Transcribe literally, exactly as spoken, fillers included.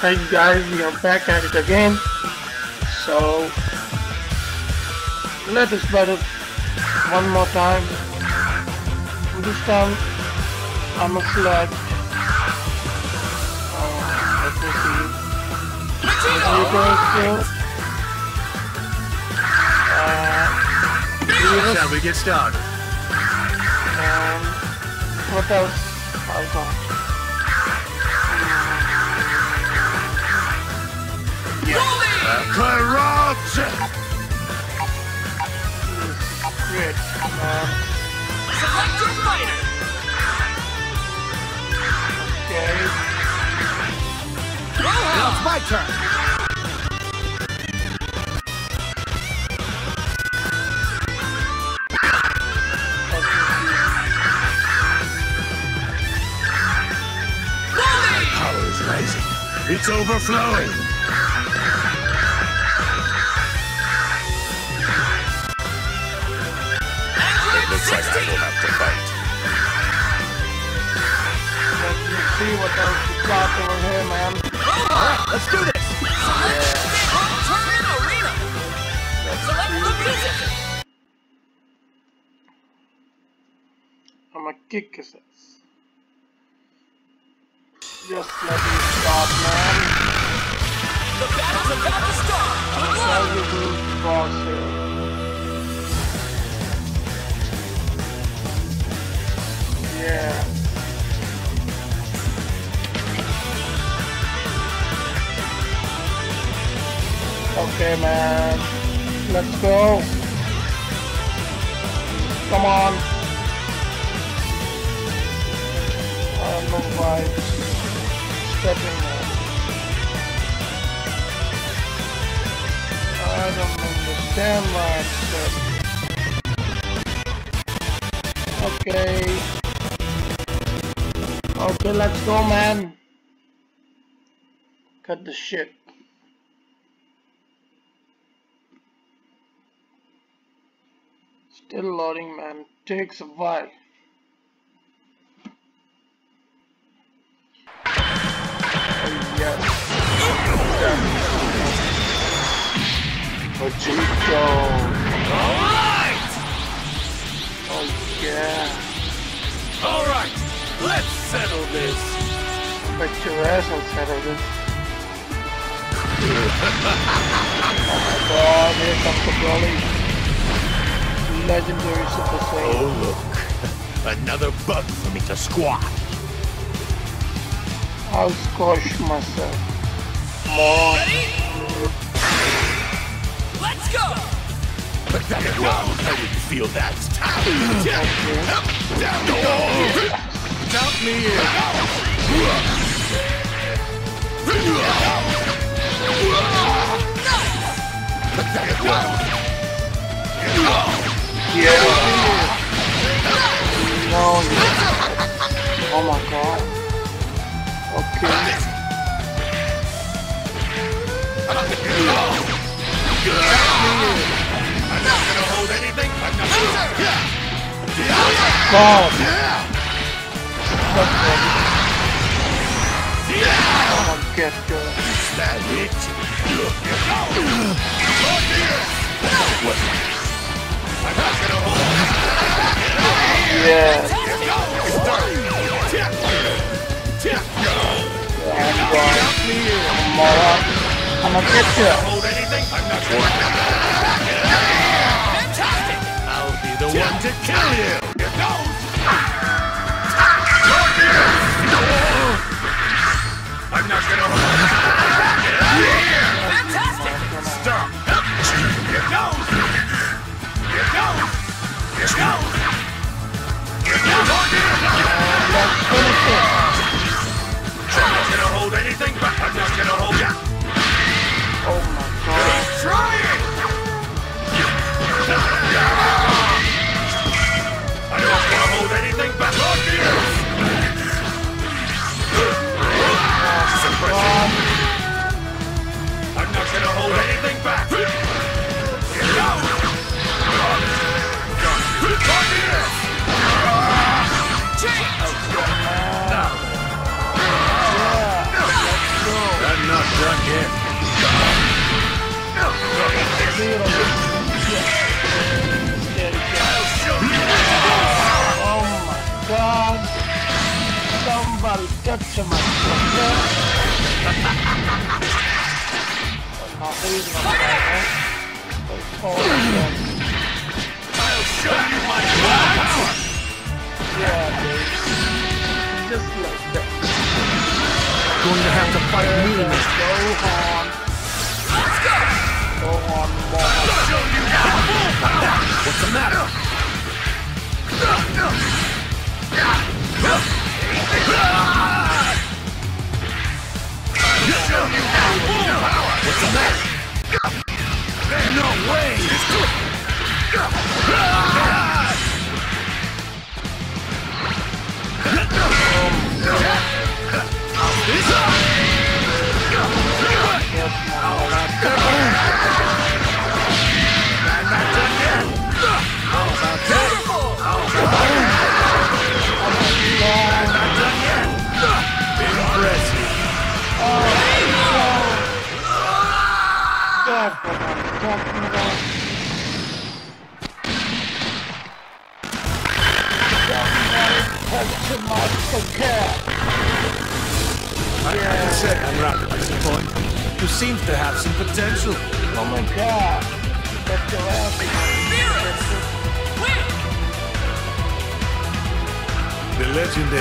Hey you guys, we are back at it again. So let us battle one more time. This time I'm a select. Uh, let me see. Vegeta skill. Uh, shall we get started? Um, what else? I got. Corrupt! Good. Um, Select your fighter! Okay. Now it's my turn! My power is rising. It's overflowing! See what else we got over here, man. Alright, let's do this! Select Home Turn Arena! Select the music! I'm gonna kick his ass. Just let me stop, man. The battle's about to start! I'll tell you who's the boss here. Yeah. Okay, man. Let's go. Come on. I don't know why it's stepping on. I don't understand why it's stepping. Okay. Okay, let's go, man. Cut the shit. Still loading, man. Takes a while. Oh, yes. Oh, Vegeta. Alright! Oh, yeah. Alright, let's settle this. Bet your ass will settle this. Oh my god, here comes the Broly. Legendary Super Saiyan. Oh look, another bug for me to squash. I'll squash myself. More. Ready? Let's go. But that it was. I wouldn't feel that. Okay. Down the wall. Count me in. But that it was. Yeah. No, yeah. Oh my god. Okay. I'm not gonna hold anything. I'm not gonna. God. Oh my god. That hit. Look. I'm not gonna hold it. Yeah. Yeah. I'm gonna get you. Fantastic! I'll be the one to kill you. It goes. I'm not gonna hold it. Fantastic! Stop. It goes. Go! Go! Go! Let's finish it! I'm not gonna hold anything back! I'm not gonna hold ya! Oh my god! Keep trying! I'm not gonna hold anything back! drunk here. Oh my god. Somebody touch my brother. I'm not leaving my brother. I'll show you my power. Yeah, dude. Just like that. Going to have to fight me. Go on. Let's go. Go on, boy. I'll show you now. What's the matter? I'll show you now. What's the matter? There's no way. Oh, It's up! I can say I'm rather disappointed. You seem to have some potential. Oh my god. Let go out. Spirit! Quick! The legendary.